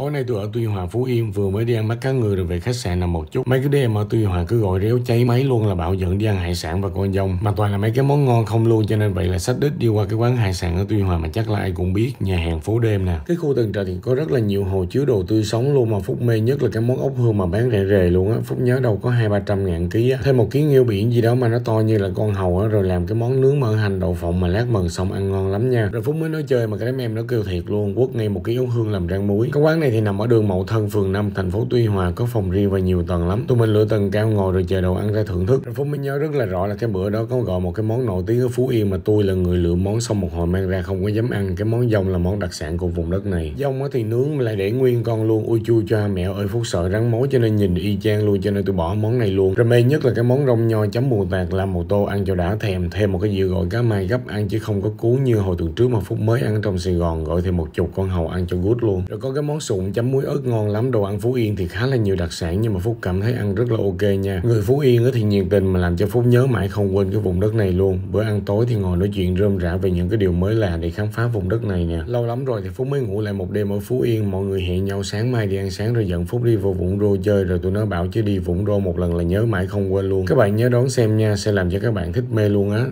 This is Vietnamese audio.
Tối nay tôi ở Tuy Hòa, Phú Yên, vừa mới đi ăn mắt cá ngừ rồi về khách sạn nằm một chút. Mấy cái đêm ở Tuy Hòa cứ gọi réo cháy máy luôn, là bạo giận đi ăn hải sản và con dông. Mà toàn là mấy cái món ngon không luôn, cho nên vậy là xách đít đi qua cái quán hải sản ở Tuy Hòa mà chắc là ai cũng biết, nhà hàng phố đêm nè. Cái khu Tường Trà thì có rất là nhiều hồ chứa đồ tươi sống luôn, mà Phúc mê nhất là cái món ốc hương mà bán rẻ rề luôn á. Phúc nhớ đâu có 200-300 ngàn ký á. Thêm một ký nghêu biển gì đó mà nó to như là con hầu á, rồi làm cái món nướng mỡ hành đậu phộng mà lát mần xong ăn ngon lắm nha. Rồi Phúc mới nói chơi mà cái đám em nó kêu thiệt luôn, quất ngay một ký ốc hương làm rang muối. Cái quán này thì nằm ở đường Mậu Thân, phường 5, thành phố Tuy Hòa, có phòng riêng và nhiều tầng lắm. Tụi mình lựa tầng cao ngồi rồi chờ đồ ăn ra thưởng thức. Rồi Phúc mới nhớ rất là rõ là cái bữa đó có gọi một cái món nổi tiếng ở Phú Yên mà tôi là người lựa món xong một hồi mang ra không có dám ăn. Cái món dông là món đặc sản của vùng đất này. Dông thì nướng lại để nguyên con luôn, ui chui cho mẹ ơi, Phúc sợ rắn mối cho nên nhìn y chang luôn, cho nên tôi bỏ món này luôn. Rồi mê nhất là cái món rong nho chấm mù tạt làm một tô ăn cho đã thèm, thêm một cái dưa gọi cá mai gấp ăn chứ không có cuốn như hồi tuần trước mà Phúc mới ăn trong Sài Gòn, gọi thêm một chục con hàu ăn cho good luôn. Rồi có cái món sụn chấm muối ớt ngon lắm. Đồ ăn Phú Yên thì khá là nhiều đặc sản nhưng mà Phúc cảm thấy ăn rất là ok nha. Người Phú Yên thì nhiệt tình mà làm cho Phúc nhớ mãi không quên cái vùng đất này luôn. Bữa ăn tối thì ngồi nói chuyện rơm rả về những cái điều mới lạ để khám phá vùng đất này nè. Lâu lắm rồi thì Phúc mới ngủ lại một đêm ở Phú Yên. Mọi người hẹn nhau sáng mai đi ăn sáng rồi dẫn Phúc đi vô Vũng Rô chơi, rồi tụi nó bảo chứ đi Vũng Rô một lần là nhớ mãi không quên luôn. Các bạn nhớ đón xem nha, sẽ làm cho các bạn thích mê luôn á.